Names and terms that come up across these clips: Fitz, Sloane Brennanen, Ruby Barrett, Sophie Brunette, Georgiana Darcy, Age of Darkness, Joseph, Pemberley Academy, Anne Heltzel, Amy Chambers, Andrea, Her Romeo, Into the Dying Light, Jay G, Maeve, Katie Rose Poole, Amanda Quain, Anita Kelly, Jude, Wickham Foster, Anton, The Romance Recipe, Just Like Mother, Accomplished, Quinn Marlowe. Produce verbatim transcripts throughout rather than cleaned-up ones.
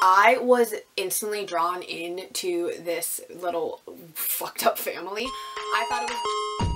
I was instantly drawn into this little fucked up family. I thought it was...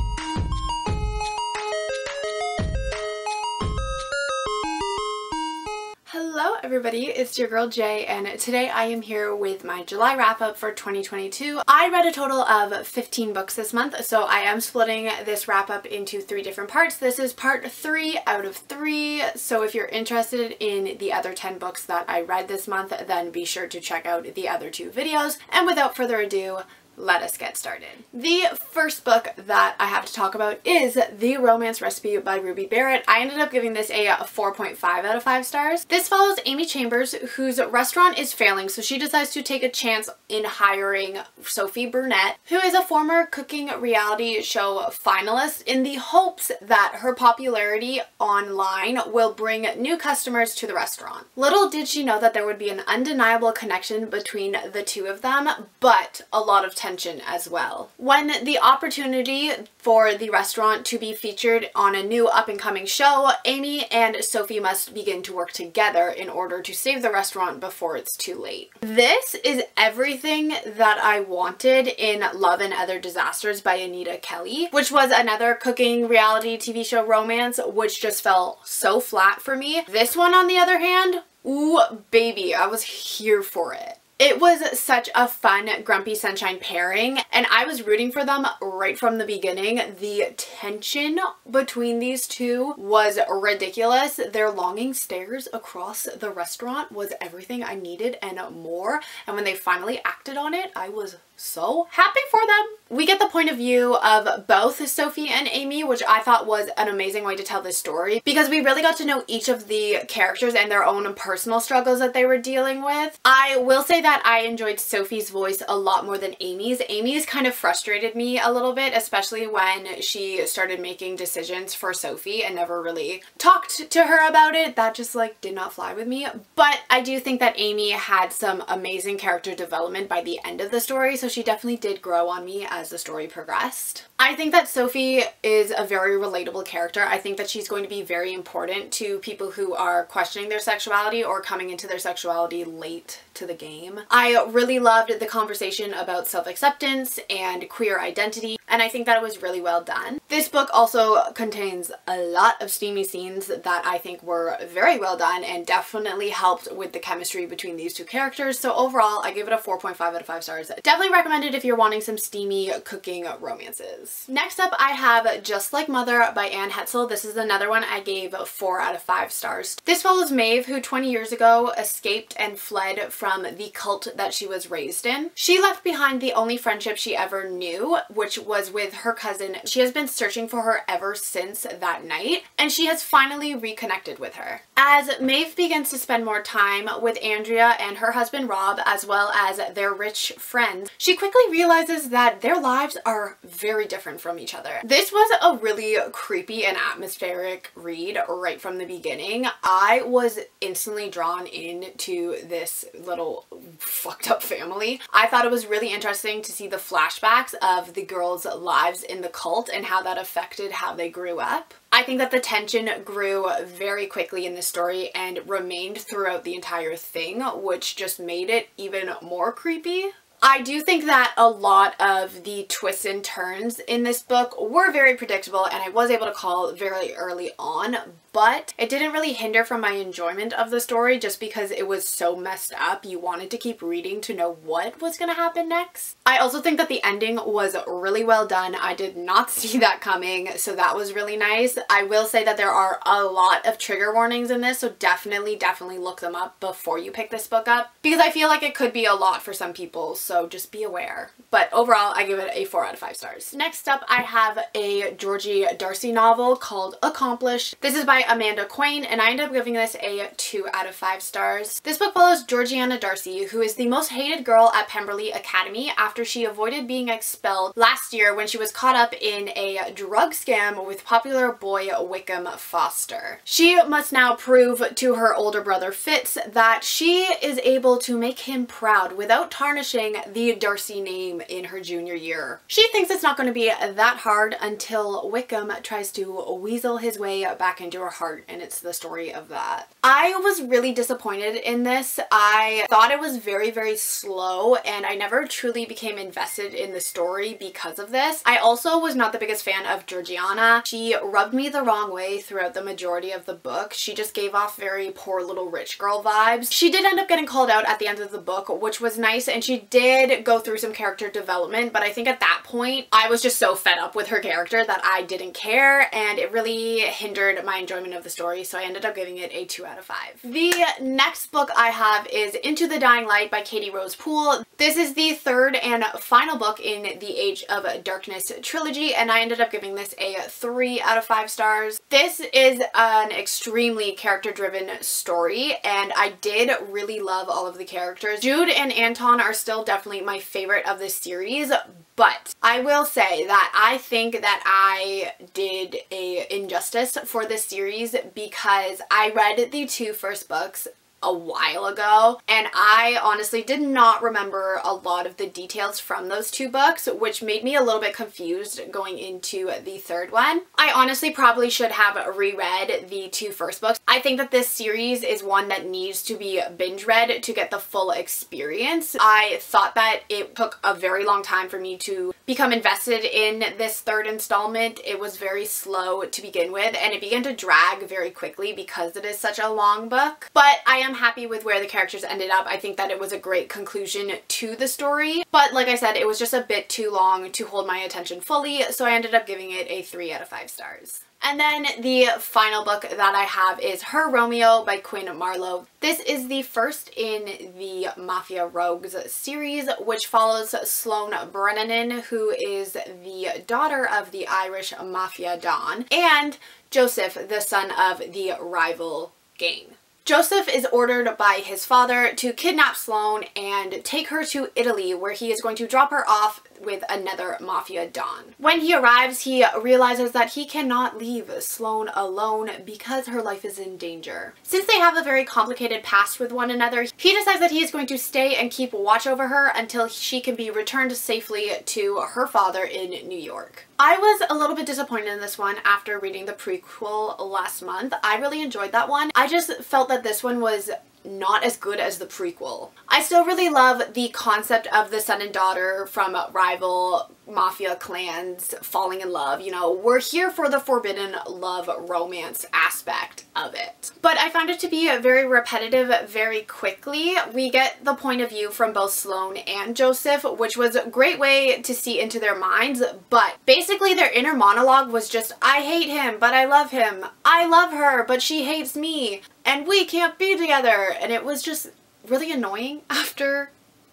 Hello everybody, it's your girl Jay, and today I am here with my July wrap up for twenty twenty-two. I read a total of fifteen books this month, so I am splitting this wrap up into three different parts. This is part three out of three, so if you're interested in the other ten books that I read this month, then be sure to check out the other two videos. And without further ado, let us get started. The first book that I have to talk about is The Romance Recipe by Ruby Barrett. I ended up giving this a four point five out of five stars. This follows Amy Chambers, whose restaurant is failing, so she decides to take a chance in hiring Sophie Brunette, who is a former cooking reality show finalist, in the hopes that her popularity online will bring new customers to the restaurant. Little did she know that there would be an undeniable connection between the two of them, but a lot of tension as well. When the opportunity for the restaurant to be featured on a new up-and-coming show, Amy and Sophie must begin to work together in order to save the restaurant before it's too late. This is everything that I wanted in Love and Other Disasters by Anita Kelly, which was another cooking reality T V show romance, which just fell so flat for me. This one, on the other hand, ooh baby, I was here for it. It was such a fun Grumpy Sunshine pairing, and I was rooting for them right from the beginning. The tension between these two was ridiculous. Their longing stares across the restaurant was everything I needed and more, and when they finally acted on it, I was so happy for them. We get the point of view of both Sophie and Amy, which I thought was an amazing way to tell this story, because we really got to know each of the characters and their own personal struggles that they were dealing with. I will say that I enjoyed Sophie's voice a lot more than Amy's. Amy's kind of frustrated me a little bit, especially when she started making decisions for Sophie and never really talked to her about it. That just like did not fly with me. But I do think that Amy had some amazing character development by the end of the story, so So she definitely did grow on me as the story progressed. I think that Sophie is a very relatable character. I think that she's going to be very important to people who are questioning their sexuality or coming into their sexuality late to the game. I really loved the conversation about self-acceptance and queer identity, and I think that it was really well done. This book also contains a lot of steamy scenes that I think were very well done and definitely helped with the chemistry between these two characters. So overall, I give it a four point five out of five stars. Definitely recommended if you're wanting some steamy cooking romances. Next up, I have Just Like Mother by Anne Heltzel. This is another one I gave four out of five stars. This follows Maeve, who twenty years ago escaped and fled from the cult that she was raised in. She left behind the only friendship she ever knew, which was with her cousin. She has been searching for her ever since that night, and she has finally reconnected with her. As Maeve begins to spend more time with Andrea and her husband Rob, as well as their rich friends, she quickly realizes that their lives are very different from each other. This was a really creepy and atmospheric read right from the beginning. I was instantly drawn into this little fucked up family. I thought it was really interesting to see the flashbacks of the girls' lives in the cult and how that affected how they grew up. I think that the tension grew very quickly in this story and remained throughout the entire thing, which just made it even more creepy. I do think that a lot of the twists and turns in this book were very predictable, and I was able to call very early on, but it didn't really hinder from my enjoyment of the story just because it was so messed up. You wanted to keep reading to know what was going to happen next. I also think that the ending was really well done. I did not see that coming, so that was really nice. I will say that there are a lot of trigger warnings in this, so definitely, definitely look them up before you pick this book up, because I feel like it could be a lot for some people, so So just be aware. But overall, I give it a four out of five stars. Next up, I have a Georgiana Darcy novel called Accomplished. This is by Amanda Quain, and I end up giving this a two out of five stars. This book follows Georgiana Darcy, who is the most hated girl at Pemberley Academy after she avoided being expelled last year when she was caught up in a drug scam with popular boy Wickham Foster. She must now prove to her older brother Fitz that she is able to make him proud without tarnishing the Darcy name in her junior year. She thinks it's not going to be that hard until Wickham tries to weasel his way back into her heart, and it's the story of that. I was really disappointed in this. I thought it was very, very slow, and I never truly became invested in the story because of this. I also was not the biggest fan of Georgiana. She rubbed me the wrong way throughout the majority of the book. She just gave off very poor little rich girl vibes. She did end up getting called out at the end of the book, which was nice, and she did go through some character development, but I think at that point I was just so fed up with her character that I didn't care, and it really hindered my enjoyment of the story, so I ended up giving it a two out of five. The next book I have is Into the Dying Light by Katie Rose Poole. This is the third and final book in the Age of Darkness trilogy, and I ended up giving this a three out of five stars. This is an extremely character-driven story, and I did really love all of the characters. Jude and Anton are still definitely my favorite of this series, but I will say that I think that I did a injustice for this series because I read the two first books a while ago, and I honestly did not remember a lot of the details from those two books, which made me a little bit confused going into the third one. I honestly probably should have reread the two first books. I think that this series is one that needs to be binge read to get the full experience. I thought that it took a very long time for me to become invested in this third installment. It was very slow to begin with, and it began to drag very quickly because it is such a long book, but I am happy with where the characters ended up. I think that it was a great conclusion to the story, but like I said, it was just a bit too long to hold my attention fully, so I ended up giving it a three out of five stars. And then the final book that I have is Her Romeo by Quinn Marlowe. This is the first in the Mafia Rogues series, which follows Sloane Brennanen, who is the daughter of the Irish Mafia Don, and Joseph, the son of the rival gang. Joseph is ordered by his father to kidnap Sloane and take her to Italy, where he is going to drop her off with another Mafia Don. When he arrives, he realizes that he cannot leave Sloane alone because her life is in danger. Since they have a very complicated past with one another, he decides that he is going to stay and keep watch over her until she can be returned safely to her father in New York. I was a little bit disappointed in this one after reading the prequel last month. I really enjoyed that one. I just felt that this one was not as good as the prequel. I still really love the concept of the son and daughter from rival mafia clans falling in love. You know, we're here for the forbidden love romance aspect of it. But I found it to be very repetitive very quickly. We get the point of view from both Sloane and Joseph, which was a great way to see into their minds, but basically their inner monologue was just, I hate him, but I love him. I love her, but she hates me. And we can't be together. And it was just really annoying after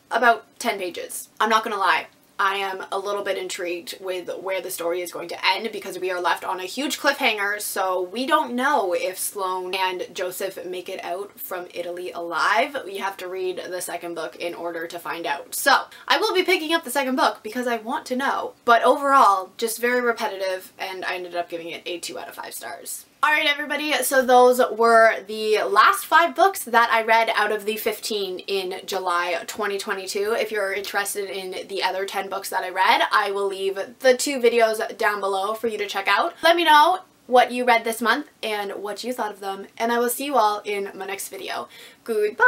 about ten pages. I'm not gonna lie. I am a little bit intrigued with where the story is going to end because we are left on a huge cliffhanger, so we don't know if Sloane and Joseph make it out from Italy alive. You have to read the second book in order to find out. So I will be picking up the second book because I want to know, but overall just very repetitive, and I ended up giving it a two out of five stars. Alright everybody, so those were the last five books that I read out of the fifteen in July twenty twenty-two. If you're interested in the other ten books that I read, I will leave the two videos down below for you to check out. Let me know what you read this month and what you thought of them, and I will see you all in my next video. Goodbye!